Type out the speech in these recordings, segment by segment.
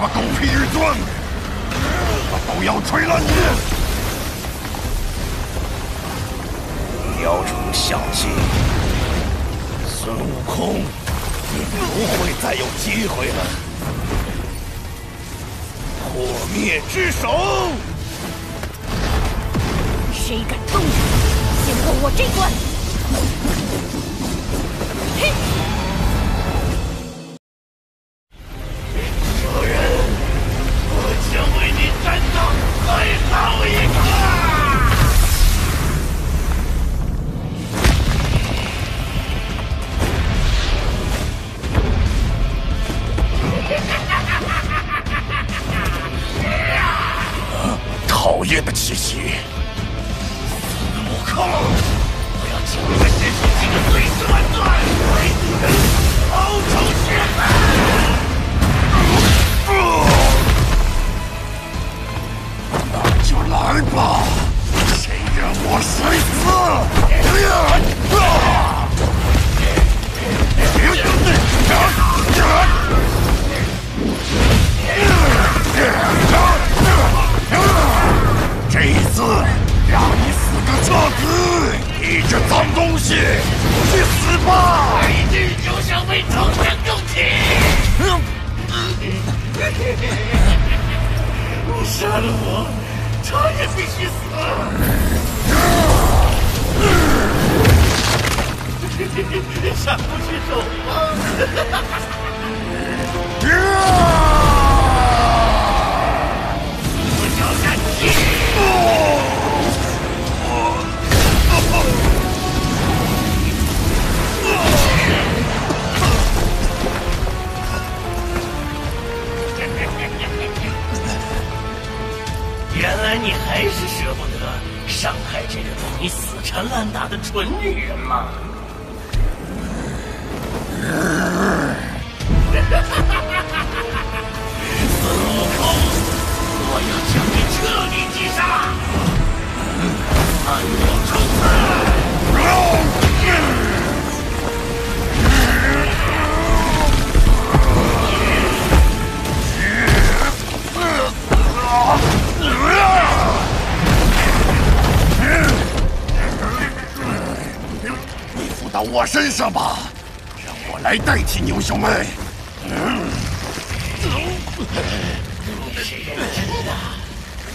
他妈狗屁日钻，把狗咬踹烂你！妖虫小技，孙悟空，你不会再有机会了！破灭之手，谁敢动他，先过我这关！嘿！ 我身上吧，让我来代替牛小妹。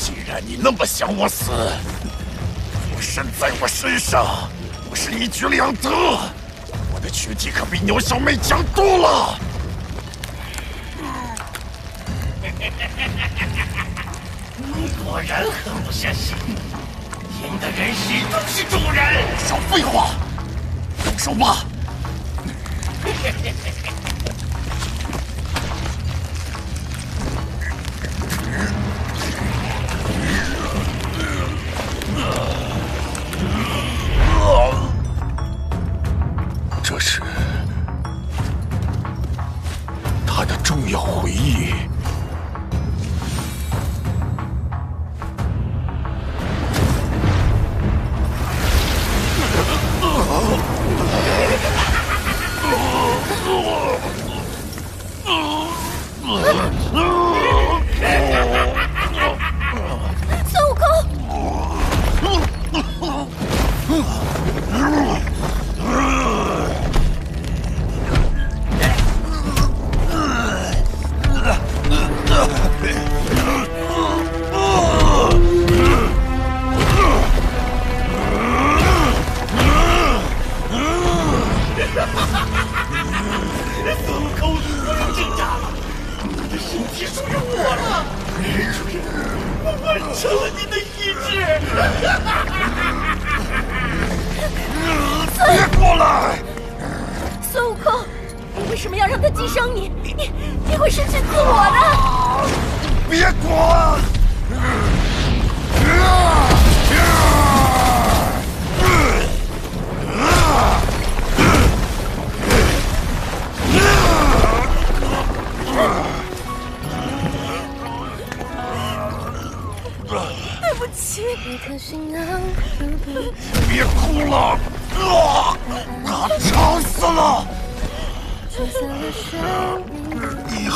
既然你那么想我死，附身在我身上，我是一举两得。我的躯体可比牛小妹强多了。你果然狠不下心，赢的人始终是主人。少废话！ 手吧！这是他的重要回忆。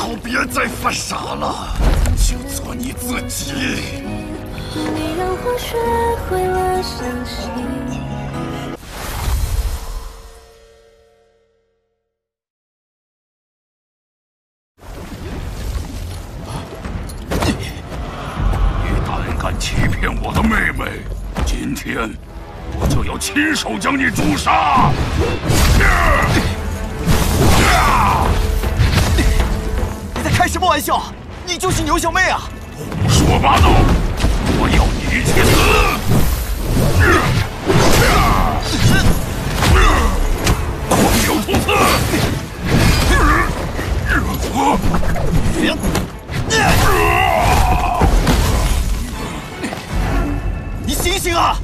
好别再犯傻了，就做你自己。你让我学会了相信。 今天我就要亲手将你诛杀！你在开什么玩笑？你就是牛小妹啊！胡说八道！我要你去死！狂牛冲刺！你醒醒啊！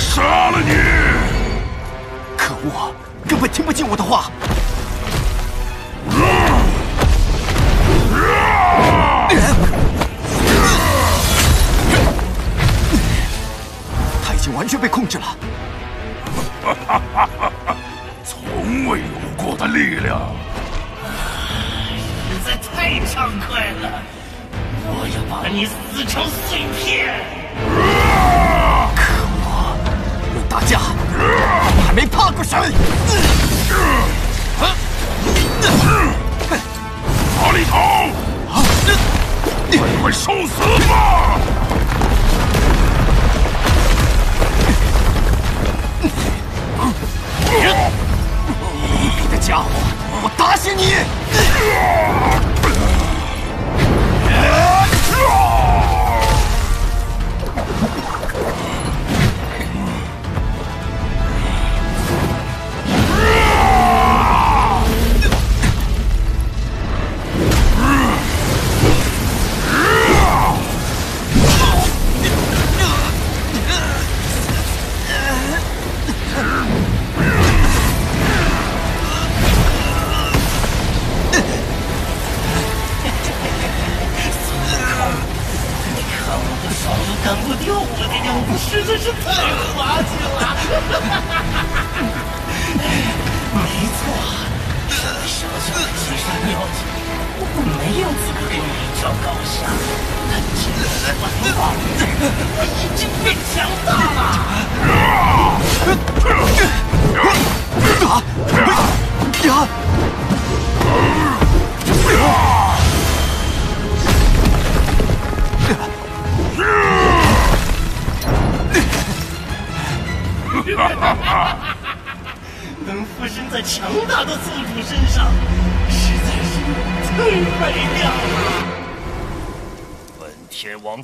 杀了你！可恶，根本听不进我的话。他已经完全被控制了。从未有过的力量。实在太畅快了，我要把你撕成碎片！ 打架，我还没怕过谁。哪里逃？快受死吧！卑鄙的家伙，我打死你！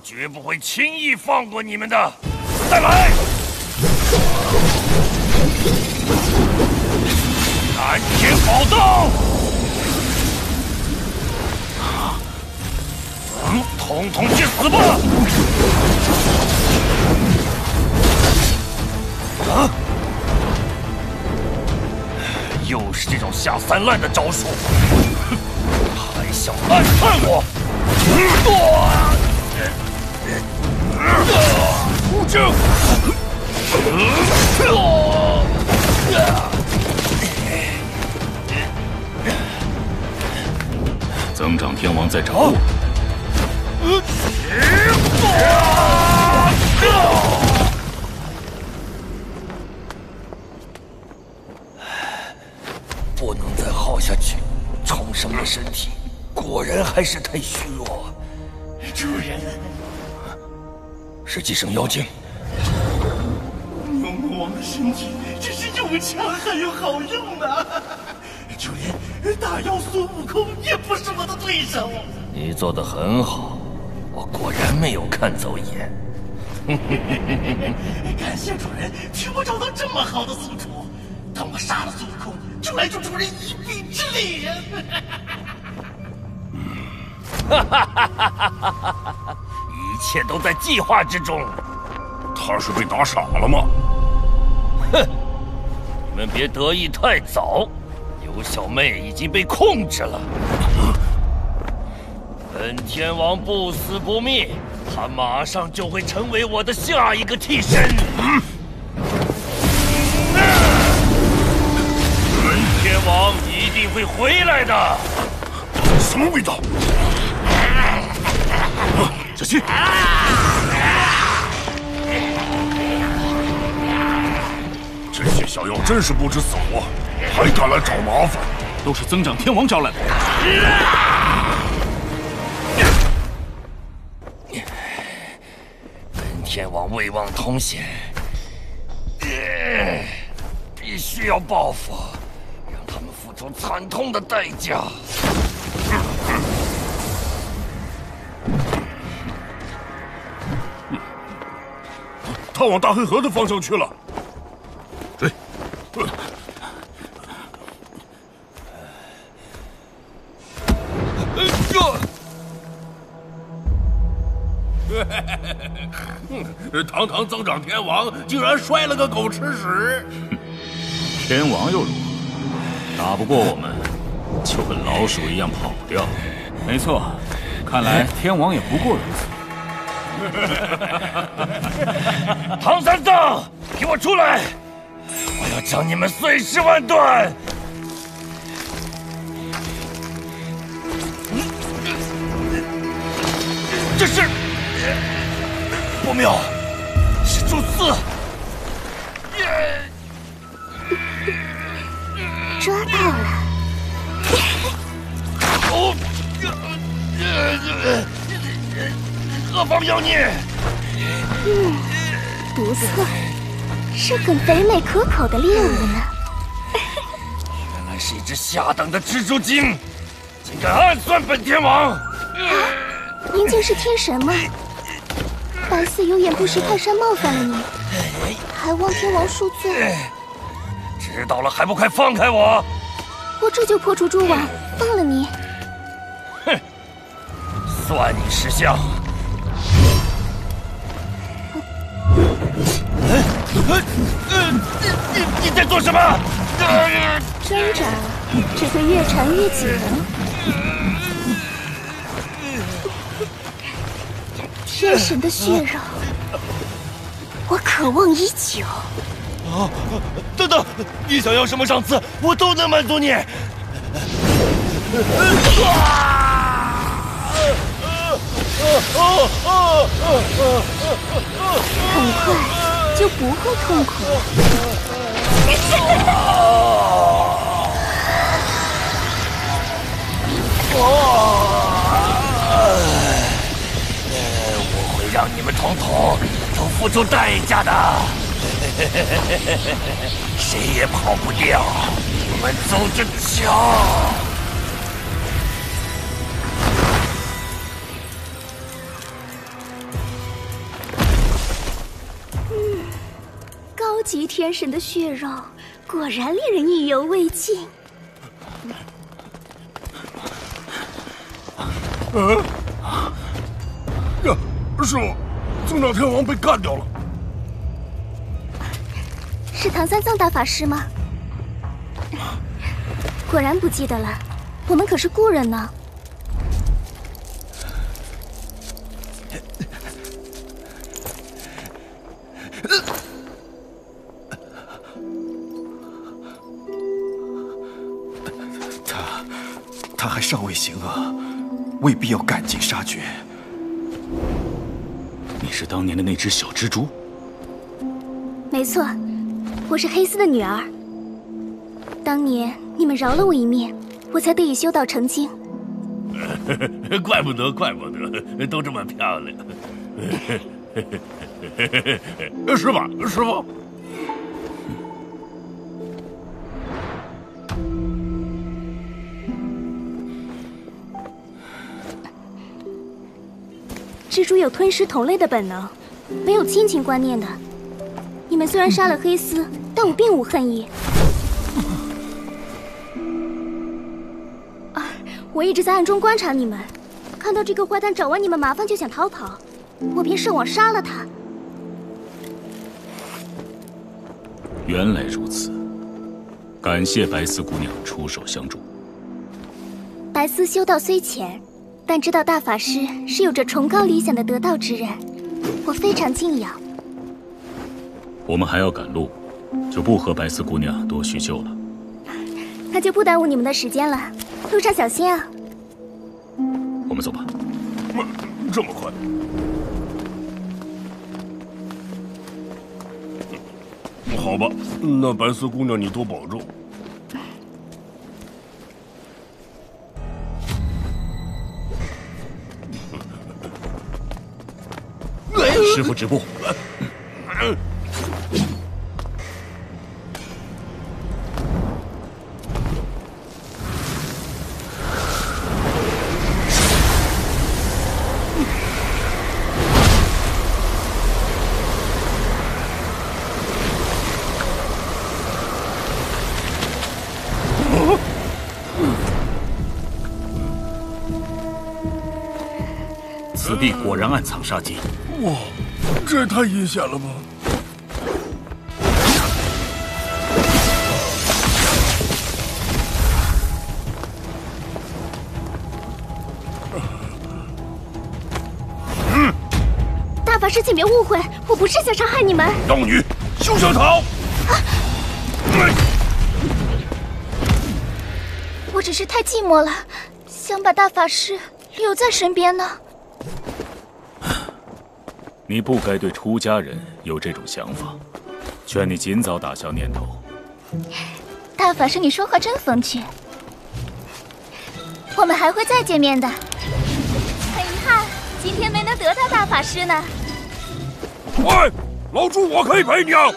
绝不会轻易放过你们的！再来！蓝天宝刀！统去死吧！啊！又是这种下三滥的招数，还想暗算我？无证。增长天王在找我。不能再耗下去，重生的身体果然还是太虚弱。主人。 是寄生妖精，牛魔王的身体真是又强悍又好用啊！主人，大妖孙悟空也不是我的对手。你做得很好，我果然没有看走眼。感谢主人替我找到这么好的宿主，等我杀了孙悟空，就来助主人一臂之力。哈！一切都在计划之中。他是被打傻了吗？哼！你们别得意太早，牛小妹已经被控制了。本天王不死不灭，他马上就会成为我的下一个替身。本天王一定会回来的。什么味道？小心！ 这些小妖真是不知死活，还敢来找麻烦！都是增长天王招来的。本天王未忘童心，必须要报复，让他们付出惨痛的代价。他往大黑河的方向去了。 追！堂堂增长天王，竟然摔了个狗吃屎！天王又如何？打不过我们，就跟老鼠一样跑掉。没错，看来天王也不过如此。唐三藏，给我出来！ 我要将你们碎尸万段！这是不妙，是蛛丝！抓到了！哦，何方妖孽？不错。 是很肥美可口的猎物呢。原来是一只下等的蜘蛛精，竟敢暗算本天王！您竟是天神吗？白四有眼不识泰山，冒犯了您，还望天王恕罪。知道了还不快放开我！我这就破除蛛网，放了你。哼，算你识相。 你在做什么？挣扎只会越缠越紧。天神的血肉，我渴望已久。啊！等等，你想要什么赏赐，我都能满足你。很快。 就不会痛苦了。我会让你们统统都付出代价的，谁也跑不掉。我们走着瞧。 高级天神的血肉果然令人意犹未尽。是我，增长天王被干掉了。是唐三藏大法师吗？果然不记得了，我们可是故人呢。尚未行恶，未必要赶尽杀绝。你是当年的那只小蜘蛛？没错，我是黑丝的女儿。当年你们饶了我一命，我才得以修道成精。怪不得，怪不得，都这么漂亮。师傅，师傅。 蜘蛛有吞食同类的本能，没有亲情观念的。你们虽然杀了黑丝，但我并无恨意。我一直在暗中观察你们，看到这个坏蛋找完你们麻烦就想逃跑，我便上网杀了他。原来如此，感谢白丝姑娘出手相助。白丝修道虽浅。 但知道大法师是有着崇高理想的得道之人，我非常敬仰。我们还要赶路，就不和白丝姑娘多叙旧了。那就不耽误你们的时间了，路上小心啊！我们走吧。这么快？ 好吧，那白丝姑娘你多保重。师傅止步。此地果然暗藏杀机！哇，这也太阴险了吧！大法师，请别误会，我不是想伤害你们。妖女，休想逃！啊！我只是太寂寞了，想把大法师留在身边呢。 你不该对出家人有这种想法，劝你尽早打消念头。大法师，你说话真风趣，我们还会再见面的。很遗憾，今天没能得到大法师呢。喂，老猪，我可以陪你啊。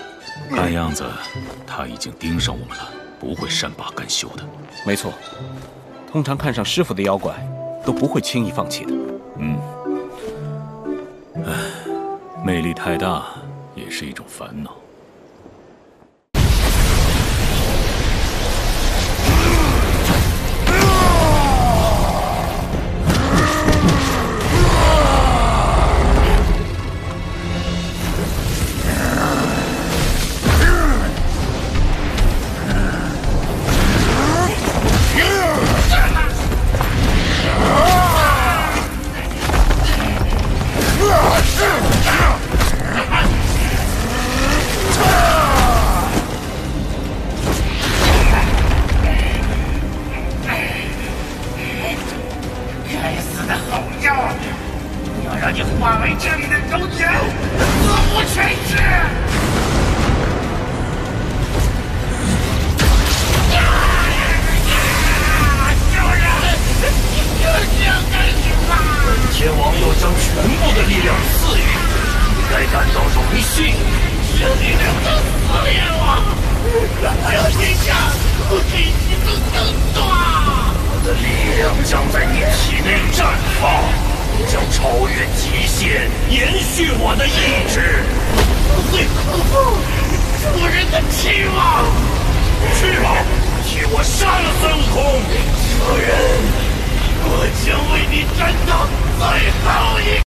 看样子他已经盯上我们了，不会善罢甘休的。没错，通常看上师傅的妖怪都不会轻易放弃的。嗯，唉。 魅力太大，也是一种烦恼。